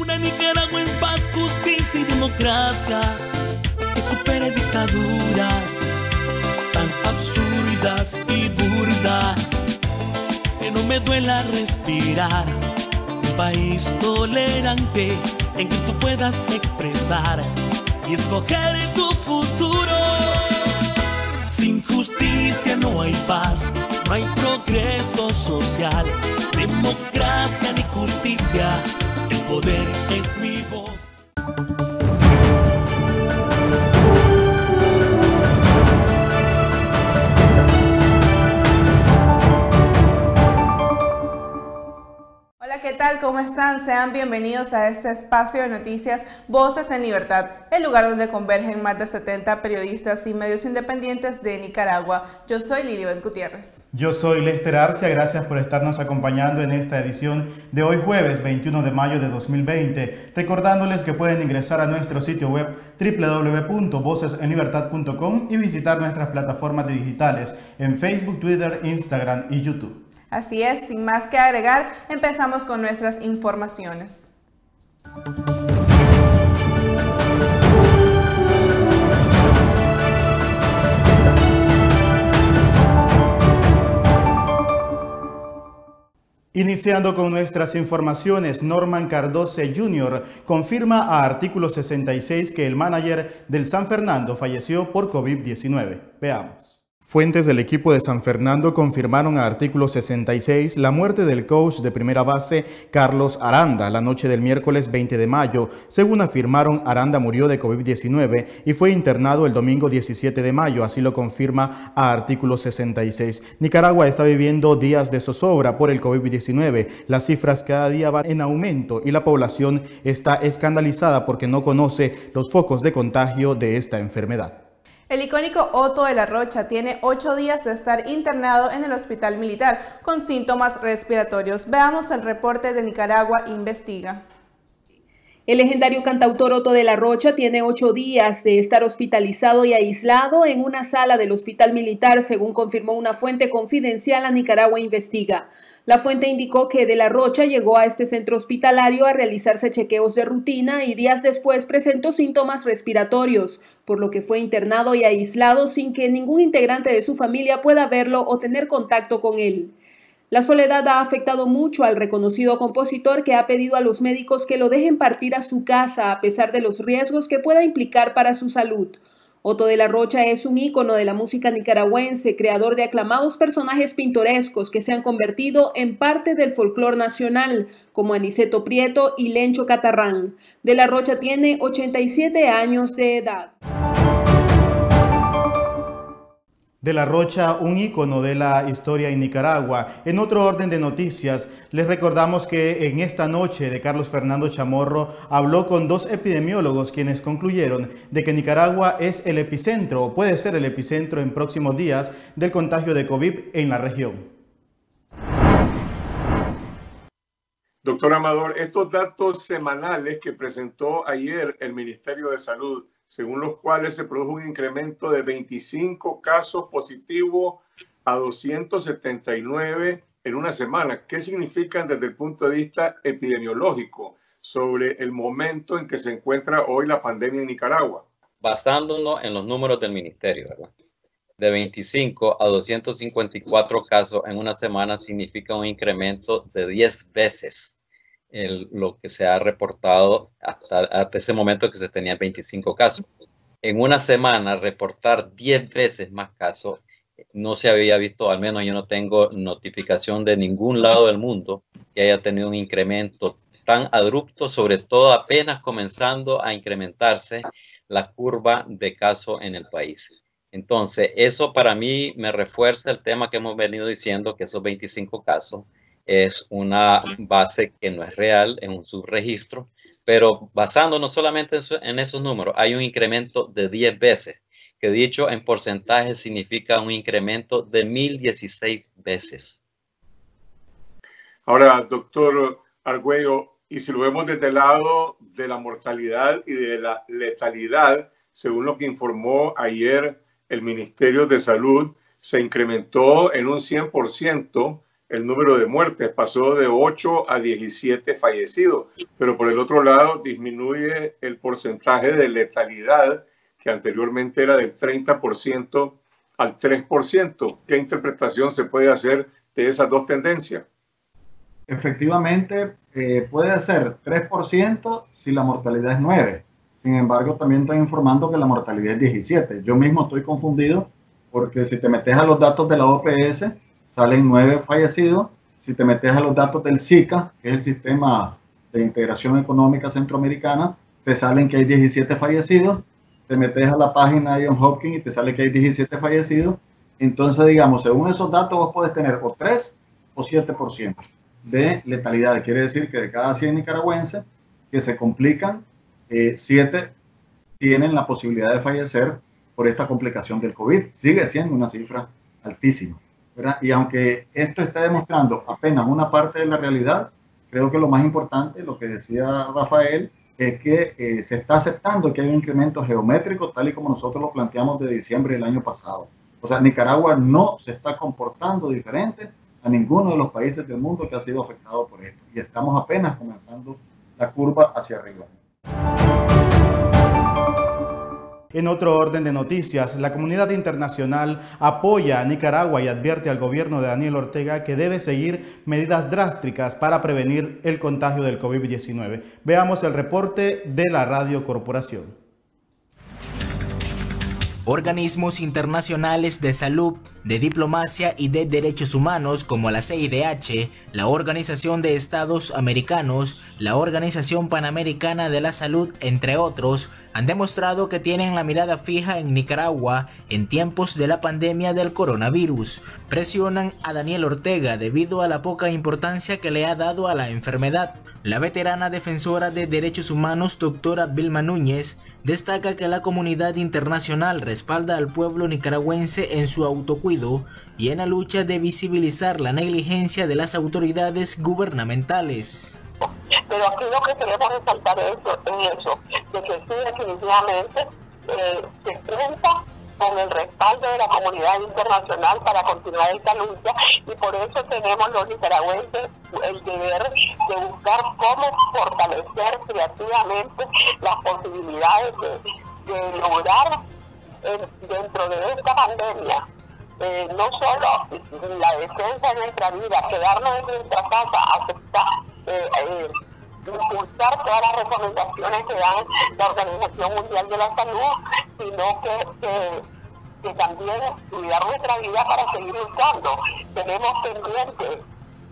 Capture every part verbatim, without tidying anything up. Una Nicaragua en paz, justicia y democracia, que supere dictaduras tan absurdas y burdas, que no me duela respirar. Un país tolerante en que tú puedas expresar y escoger tu futuro. Sin justicia no hay paz, no hay progreso social, democracia ni justicia. El poder es mi voz. Hola, ¿qué tal? ¿Cómo están? Sean bienvenidos a este espacio de noticias Voces en Libertad, el lugar donde convergen más de setenta periodistas y medios independientes de Nicaragua. Yo soy Liliana Gutiérrez. Yo soy Lester Arcia. Gracias por estarnos acompañando en esta edición de hoy jueves veintiuno de mayo de dos mil veinte. Recordándoles que pueden ingresar a nuestro sitio web w w w punto voces en libertad punto com y visitar nuestras plataformas digitales en Facebook, Twitter, Instagram y YouTube. Así es, sin más que agregar, empezamos con nuestras informaciones. Iniciando con nuestras informaciones, Norman Cardozo junior confirma a Artículo sesenta y seis que el mánager del San Fernando falleció por COVID diecinueve. Veamos. Fuentes del equipo de San Fernando confirmaron a Artículo sesenta y seis la muerte del coach de primera base Carlos Aranda la noche del miércoles veinte de mayo. Según afirmaron, Aranda murió de COVID diecinueve y fue internado el domingo diecisiete de mayo, así lo confirma a Artículo sesenta y seis. Nicaragua está viviendo días de zozobra por el COVID diecinueve. Las cifras cada día van en aumento y la población está escandalizada porque no conoce los focos de contagio de esta enfermedad. El icónico Otto de la Rocha tiene ocho días de estar internado en el Hospital Militar con síntomas respiratorios. Veamos el reporte de Nicaragua Investiga. El legendario cantautor Otto de la Rocha tiene ocho días de estar hospitalizado y aislado en una sala del Hospital Militar, según confirmó una fuente confidencial a Nicaragua Investiga. La fuente indicó que de la Rocha llegó a este centro hospitalario a realizarse chequeos de rutina y días después presentó síntomas respiratorios, por lo que fue internado y aislado sin que ningún integrante de su familia pueda verlo o tener contacto con él. La soledad ha afectado mucho al reconocido compositor, que ha pedido a los médicos que lo dejen partir a su casa a pesar de los riesgos que pueda implicar para su salud. Otto de la Rocha es un ícono de la música nicaragüense, creador de aclamados personajes pintorescos que se han convertido en parte del folclore nacional, como Aniceto Prieto y Lencho Catarrán. De la Rocha tiene ochenta y siete años de edad. De la Rocha, un ícono de la historia en Nicaragua. En otro orden de noticias, les recordamos que en esta noche de Carlos Fernando Chamorro habló con dos epidemiólogos quienes concluyeron de que Nicaragua es el epicentro, o puede ser el epicentro en próximos días, del contagio de COVID en la región. Doctor Amador, estos datos semanales que presentó ayer el Ministerio de Salud, según los cuales se produjo un incremento de veinticinco casos positivos a doscientos setenta y nueve en una semana. ¿Qué significan desde el punto de vista epidemiológico sobre el momento en que se encuentra hoy la pandemia en Nicaragua? Basándonos en los números del ministerio, ¿verdad? De veinticinco a doscientos cincuenta y cuatro casos en una semana significa un incremento de diez veces El, lo que se ha reportado hasta, hasta ese momento, que se tenían veinticinco casos. En una semana reportar diez veces más casos no se había visto, al menos yo no tengo notificación de ningún lado del mundo que haya tenido un incremento tan abrupto, sobre todo apenas comenzando a incrementarse la curva de casos en el país. Entonces, eso para mí me refuerza el tema que hemos venido diciendo, que esos veinticinco casos es una base que no es real, es un subregistro, pero basándonos solamente en, su, en esos números, hay un incremento de diez veces, que dicho en porcentaje significa un incremento de mil dieciséis veces. Ahora, doctor Argüello, y si lo vemos desde el lado de la mortalidad y de la letalidad, según lo que informó ayer el Ministerio de Salud, se incrementó en un cien por ciento el número de muertes, pasó de ocho a diecisiete fallecidos, pero por el otro lado disminuye el porcentaje de letalidad, que anteriormente era del treinta por ciento al tres por ciento. ¿Qué interpretación se puede hacer de esas dos tendencias? Efectivamente, eh, puede ser tres por ciento si la mortalidad es nueve por ciento. Sin embargo, también están informando que la mortalidad es diecisiete por ciento. Yo mismo estoy confundido porque si te metes a los datos de la O P S, salen nueve fallecidos. Si te metes a los datos del SICA, que es el Sistema de Integración Económica Centroamericana, te salen que hay diecisiete fallecidos. Te metes a la página de John Hopkins y te sale que hay diecisiete fallecidos. Entonces, digamos, según esos datos vos podés tener o tres o siete por ciento de letalidad. Quiere decir que de cada cien nicaragüenses que se complican, eh, siete tienen la posibilidad de fallecer por esta complicación del COVID. Sigue siendo una cifra altísima, ¿verdad? Y aunque esto está demostrando apenas una parte de la realidad, creo que lo más importante, lo que decía Rafael, es que eh, se está aceptando que hay un incremento geométrico tal y como nosotros lo planteamos de diciembre del año pasado. O sea, Nicaragua no se está comportando diferente a ninguno de los países del mundo que ha sido afectado por esto. Y estamos apenas comenzando la curva hacia arriba. En otro orden de noticias, la comunidad internacional apoya a Nicaragua y advierte al gobierno de Daniel Ortega que debe seguir medidas drásticas para prevenir el contagio del COVID diecinueve. Veamos el reporte de la Radio Corporación. Organismos internacionales de salud, de diplomacia y de derechos humanos como la C I D H, la Organización de Estados Americanos, la Organización Panamericana de la Salud, entre otros, han demostrado que tienen la mirada fija en Nicaragua en tiempos de la pandemia del coronavirus. Presionan a Daniel Ortega debido a la poca importancia que le ha dado a la enfermedad. La veterana defensora de derechos humanos, doctora Vilma Núñez, destaca que la comunidad internacional respalda al pueblo nicaragüense en su autocuido y en la lucha de visibilizar la negligencia de las autoridades gubernamentales. Pero aquí lo que queremos resaltar es eso, de que sí, definitivamente eh, se cuenta con el respaldo de la comunidad internacional para continuar esta lucha, y por eso tenemos los nicaragüenses el deber de buscar cómo fortalecer creativamente las posibilidades de, de lograr eh, dentro de esta pandemia eh, no solo la defensa de nuestra vida, quedarnos en nuestra casa, aceptar, eh, eh, impulsar todas las recomendaciones que dan la Organización Mundial de la Salud, sino que, que, que también cuidar nuestra vida para seguir luchando. Tenemos pendiente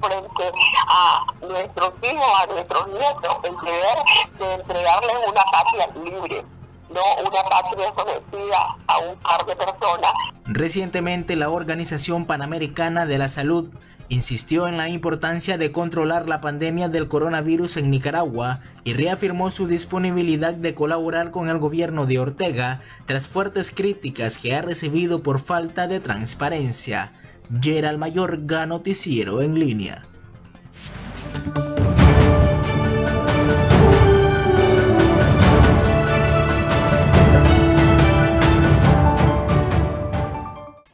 frente a nuestros hijos, a nuestros nietos, el deber de entregarles una patria libre, no una patria sometida a un par de personas. Recientemente, la Organización Panamericana de la Salud insistió en la importancia de controlar la pandemia del coronavirus en Nicaragua y reafirmó su disponibilidad de colaborar con el gobierno de Ortega tras fuertes críticas que ha recibido por falta de transparencia. Gerald Mayorga, Noticiero en Línea.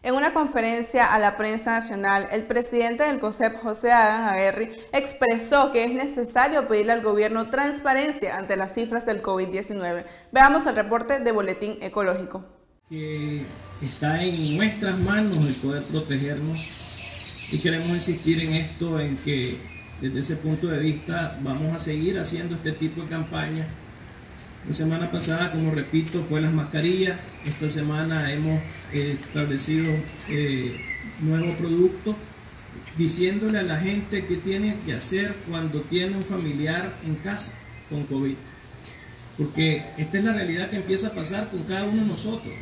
En una conferencia a la prensa nacional, el presidente del COSEP, José Adán Aguerri, expresó que es necesario pedirle al gobierno transparencia ante las cifras del COVID diecinueve. Veamos el reporte de Boletín Ecológico. Que está en nuestras manos el poder protegernos, y queremos insistir en esto, en que desde ese punto de vista vamos a seguir haciendo este tipo de campañas. La semana pasada, como repito, fue las mascarillas. Esta semana hemos eh, establecido eh, nuevos productos, diciéndole a la gente qué tiene que hacer cuando tiene un familiar en casa con COVID. Porque esta es la realidad que empieza a pasar con cada uno de nosotros.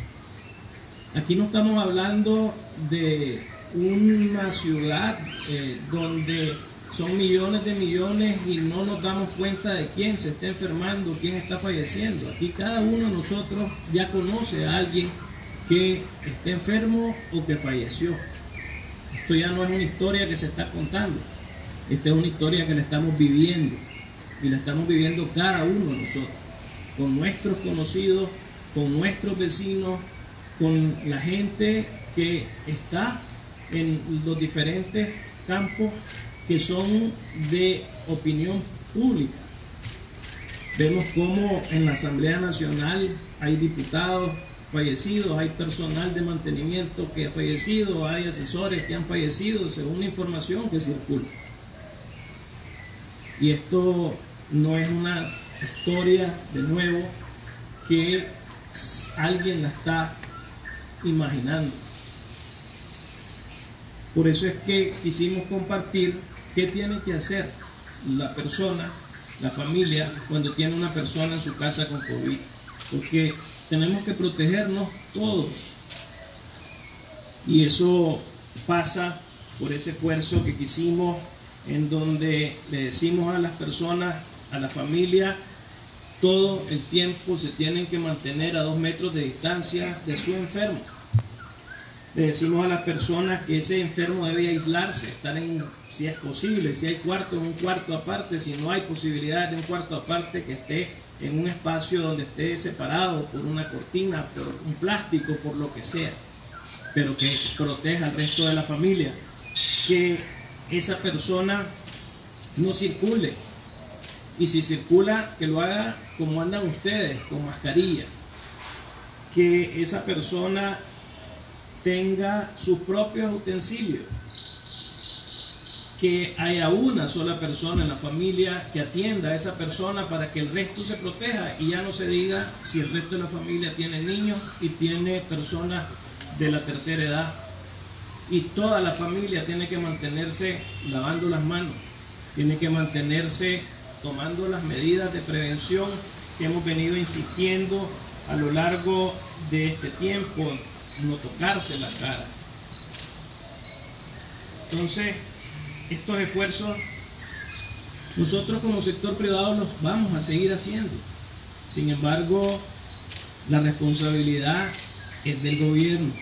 Aquí no estamos hablando de una ciudad eh, donde son millones de millones y no nos damos cuenta de quién se está enfermando, quién está falleciendo. Aquí cada uno de nosotros ya conoce a alguien que está enfermo o que falleció. Esto ya no es una historia que se está contando. Esta es una historia que la estamos viviendo, y la estamos viviendo cada uno de nosotros, con nuestros conocidos, con nuestros vecinos, con la gente que está en los diferentes campos que son de opinión pública. Vemos cómo en la Asamblea Nacional hay diputados fallecidos, hay personal de mantenimiento que ha fallecido, hay asesores que han fallecido, según la información que circula. Y esto no es una historia, de nuevo, que alguien la está imaginando. Por eso es que quisimos compartir qué tiene que hacer la persona, la familia, cuando tiene una persona en su casa con COVID. Porque tenemos que protegernos todos. Y eso pasa por ese esfuerzo que quisimos, en donde le decimos a las personas, a la familia, todo el tiempo se tienen que mantener a dos metros de distancia de su enfermo. Le decimos a las personas que ese enfermo debe aislarse, estar en, si es posible, si hay cuarto, en un cuarto aparte, si no hay posibilidad de un cuarto aparte, que esté en un espacio donde esté separado por una cortina, por un plástico, por lo que sea, pero que proteja al resto de la familia, que esa persona no circule, y si circula, que lo haga como andan ustedes, con mascarilla, que esa persona tenga sus propios utensilios, que haya una sola persona en la familia que atienda a esa persona para que el resto se proteja, y ya no se diga si el resto de la familia tiene niños y tiene personas de la tercera edad, y toda la familia tiene que mantenerse lavando las manos, tiene que mantenerse tomando las medidas de prevención que hemos venido insistiendo a lo largo de este tiempo, no tocarse la cara. Entonces, estos esfuerzos nosotros como sector privado los vamos a seguir haciendo. Sin embargo, la responsabilidad es del gobierno.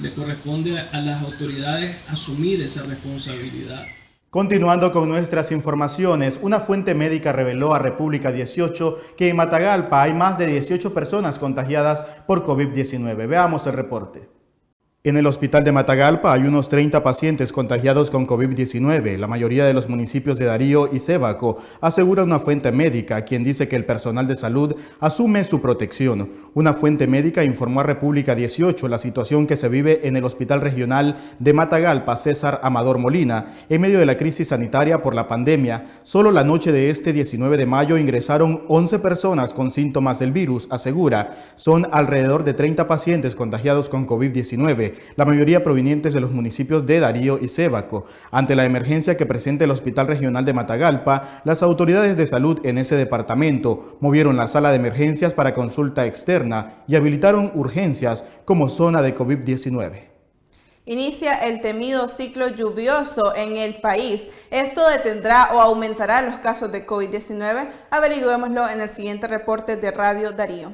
Le corresponde a las autoridades asumir esa responsabilidad. Continuando con nuestras informaciones, una fuente médica reveló a República dieciocho que en Matagalpa hay más de dieciocho personas contagiadas por COVID diecinueve. Veamos el reporte. En el hospital de Matagalpa hay unos treinta pacientes contagiados con COVID diecinueve, la mayoría de los municipios de Darío y Sébaco, asegura una fuente médica, quien dice que el personal de salud asume su protección. Una fuente médica informó a República dieciocho la situación que se vive en el Hospital Regional de Matagalpa, César Amador Molina, en medio de la crisis sanitaria por la pandemia. Solo la noche de este diecinueve de mayo ingresaron once personas con síntomas del virus, asegura. Son alrededor de treinta pacientes contagiados con COVID diecinueve. La mayoría provenientes de los municipios de Darío y Sébaco. Ante la emergencia que presenta el Hospital Regional de Matagalpa, las autoridades de salud en ese departamento movieron la sala de emergencias para consulta externa y habilitaron urgencias como zona de COVID diecinueve. Inicia el temido ciclo lluvioso en el país. ¿Esto detendrá o aumentará los casos de COVID diecinueve? Averigüémoslo en el siguiente reporte de Radio Darío.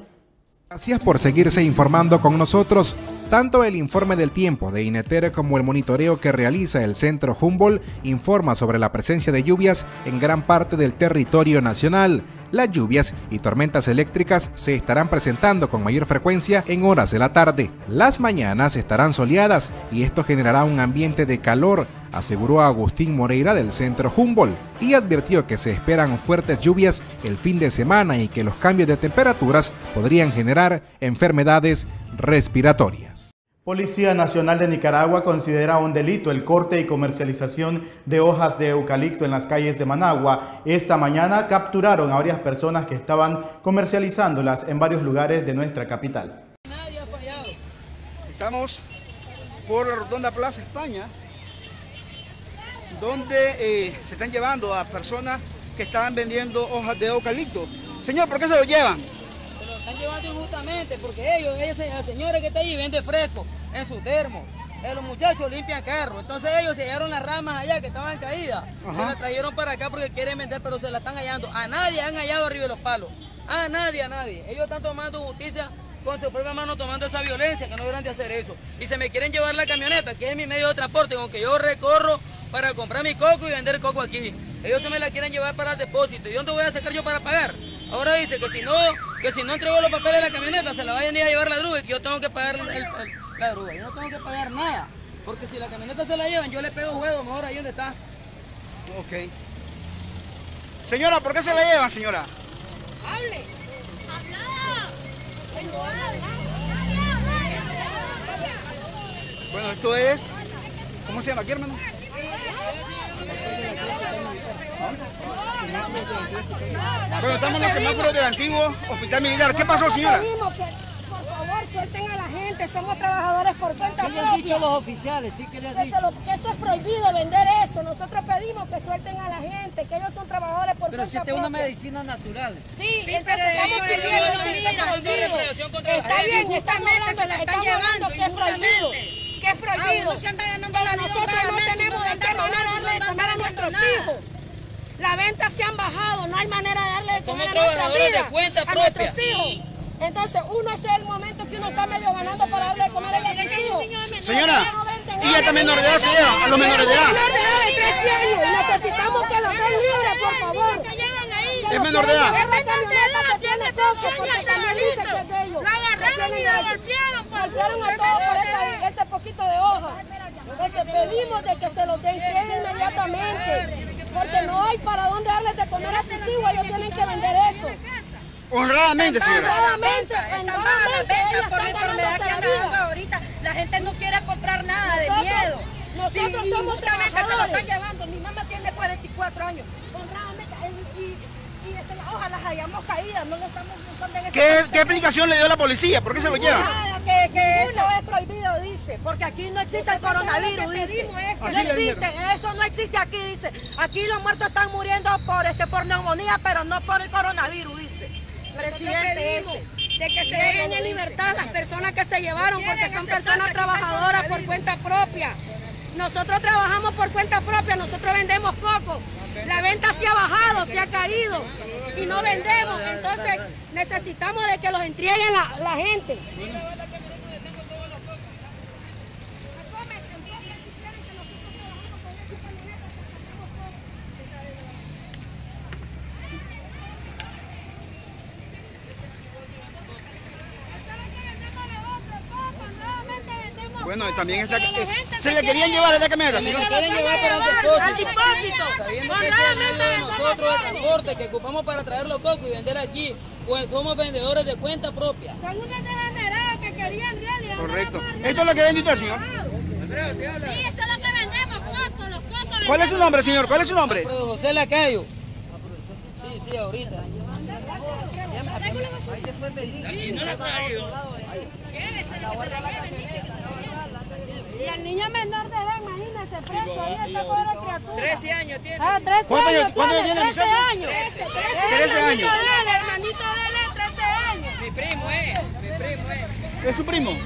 Gracias por seguirse informando con nosotros. Tanto el informe del tiempo de INETER como el monitoreo que realiza el Centro Humboldt informa sobre la presencia de lluvias en gran parte del territorio nacional. Las lluvias y tormentas eléctricas se estarán presentando con mayor frecuencia en horas de la tarde. Las mañanas estarán soleadas y esto generará un ambiente de calor, aseguró Agustín Moreira del Centro Humboldt, y advirtió que se esperan fuertes lluvias el fin de semana y que los cambios de temperaturas podrían generar enfermedades respiratorias. Policía Nacional de Nicaragua considera un delito el corte y comercialización de hojas de eucalipto en las calles de Managua. Esta mañana capturaron a varias personas que estaban comercializándolas en varios lugares de nuestra capital. Nadie ha fallado. Estamos por la Rotonda Plaza España, donde eh, se están llevando a personas que estaban vendiendo hojas de eucalipto. Señor, ¿por qué se lo llevan? Están llevando injustamente porque ellos, la señora que está ahí vende fresco en su termo. Los muchachos limpian carros. Entonces ellos se llevaron las ramas allá que estaban caídas. Ajá. Se las trajeron para acá porque quieren vender, pero se las están hallando. A nadie han hallado arriba de los palos. A nadie, a nadie. Ellos están tomando justicia con su propia mano, tomando esa violencia, que no deberían de hacer eso. Y se me quieren llevar la camioneta, que es mi medio de transporte, con que yo recorro para comprar mi coco y vender coco aquí. Ellos se me la quieren llevar para el depósito. ¿Y dónde voy a sacar yo para pagar? Ahora dice que si no, que si no entrego los papeles de la camioneta, se la vayan a llevar la grúa y que yo tengo que pagar el, el, la grúa. Yo no tengo que pagar nada. Porque si la camioneta se la llevan, yo le pego huevo, mejor ahí donde está. Ok. Señora, ¿por qué se la llevan, señora? ¡Hable! ¡Hablada! Bueno, esto es... ¿Cómo se llama aquí, hermano? Bueno, estamos en los semáforos del antiguo Hospital Militar. ¿Qué pasó, señora? Suelten a la gente, somos trabajadores por cuenta propia. ¿Qué les han dicho los oficiales? ¿Sí que les han dicho? Que eso es prohibido, vender eso. Nosotros pedimos que suelten a la gente, que ellos son trabajadores por cuenta propia. Pero si esta es una medicina natural. Sí, sí, pero estamos pidiendo que está bien, justamente se la están llevando, injustamente. Que es prohibido. Nosotros no tenemos de qué manera de comer a nuestros hijos. Las ventas se han bajado, no hay manera de darle de comer a nuestros hijos. Entonces, uno es el momento que uno está medio ganando para darle de comer a los niños. Señora, ella también menor de edad, señora, a los menores de edad. Menor de edad de trece años, necesitamos que los den libres, por favor. Es menor de edad. Es camioneta que tiene coche, porque también dice que es de ellos. La agarraron y la golpearon. Golpearon a todos por ese poquito de hoja. Entonces, pedimos de que se los den inmediatamente, porque no hay para dónde darles de comer a sus hijos, ellos tienen que vender eso. Honradamente, señora. Honradamente, honradamente. Están por la enfermedad que anda dando ahorita. La gente no quiere comprar nada de miedo. Nosotros somos trabajadores. Se lo están llevando. Mi mamá tiene cuarenta y cuatro años. Honradamente. Y las hojas las hayamos caídas. No lo estamos buscando en ese. ¿Qué explicación le dio la policía? ¿Por qué se lo lleva? Que, que eso es prohibido, dice, porque aquí no existe el coronavirus, dice. No existe, eso no existe aquí, dice. Aquí los muertos están muriendo por, este, por neumonía, pero no por el coronavirus, dice. Presidente, ese, de que se dejen en libertad las personas que se llevaron, porque son personas trabajadoras por cuenta propia. Nosotros trabajamos por cuenta propia, nosotros vendemos poco. La venta se ha bajado, se ha caído y no vendemos. Entonces necesitamos de que los entreguen la, la gente. Bueno, también está... Se le querían llevar a la camioneta. Se le querían llevar para un depósito. Al depósito. Sabiendo que es nosotros el transporte que ocupamos para traer los cocos y vender aquí, pues somos vendedores de cuenta propia. Son unos desanderados que querían realidad. Correcto. ¿Esto es lo que vende usted, señor? Sí, eso es lo que vendemos, cocos, los cocos. ¿Cuál es su nombre, señor? ¿Cuál es su nombre? Alfredo José Lacayo. Sí, sí, ahorita. Ahí no la traigo. Llévese, que se la lleven. Y al niño menor de edad, imagínense, preso, ahí está pobre criatura. trece años tiene. Ah, trece años. ¿Cuántos tiene? trece años. trece años. El hermanito de él es trece años. Mi primo es, mi primo es. ¿Es su primo? Sí.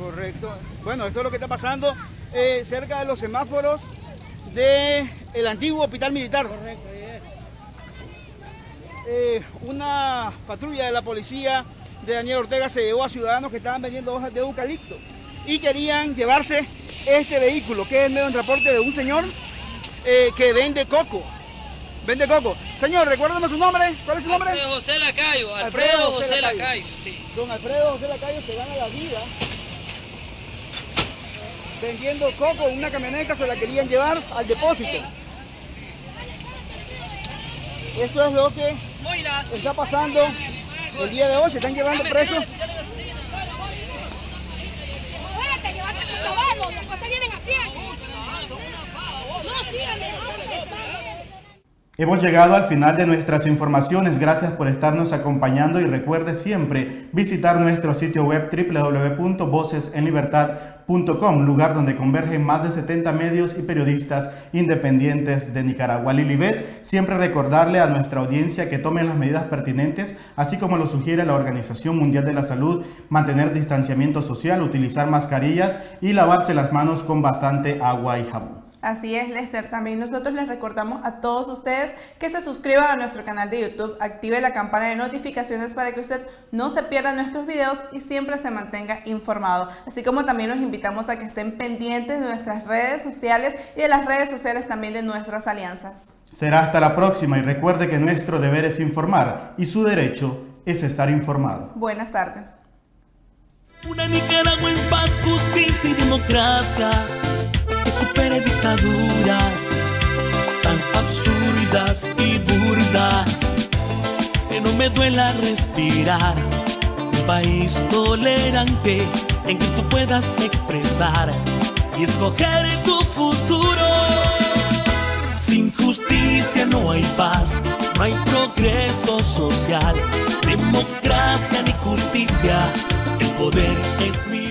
Correcto. Bueno, esto es lo que está pasando eh, cerca de los semáforos del antiguo Hospital Militar. Correcto, eh, una patrulla de la policía de Daniel Ortega se llevó a ciudadanos que estaban vendiendo hojas de eucalipto y querían llevarse este vehículo, que es el medio de transporte de un señor eh, que vende coco. Vende coco. Señor, recuérdame su nombre. ¿Cuál es su nombre? Alfredo José Lacayo. Alfredo, Alfredo José, José Lacayo. Lacayo sí. Don Alfredo José Lacayo se gana la vida vendiendo coco en una camioneta, se la querían llevar al depósito. Esto es lo que está pasando. El día de hoy se están llevando presos. Hemos llegado al final de nuestras informaciones. Gracias por estarnos acompañando y recuerde siempre visitar nuestro sitio web doble u doble u doble u punto voces en libertad punto com, lugar donde convergen más de setenta medios y periodistas independientes de Nicaragua. Lilibet, siempre recordarle a nuestra audiencia que tomen las medidas pertinentes, así como lo sugiere la Organización Mundial de la Salud, mantener distanciamiento social, utilizar mascarillas y lavarse las manos con bastante agua y jabón. Así es, Lester. También nosotros les recordamos a todos ustedes que se suscriban a nuestro canal de YouTube, active la campana de notificaciones para que usted no se pierda nuestros videos y siempre se mantenga informado. Así como también los invitamos a que estén pendientes de nuestras redes sociales y de las redes sociales también de nuestras alianzas. Será hasta la próxima y recuerde que nuestro deber es informar y su derecho es estar informado. Buenas tardes. Una Nicaragua en paz, justicia y democracia, que supere dictaduras tan absurdas y burdas, que no me duela respirar. Un país tolerante en que tú puedas expresar y escoger tu futuro. Sin justicia no hay paz, no hay progreso social, democracia ni justicia. El poder es mío.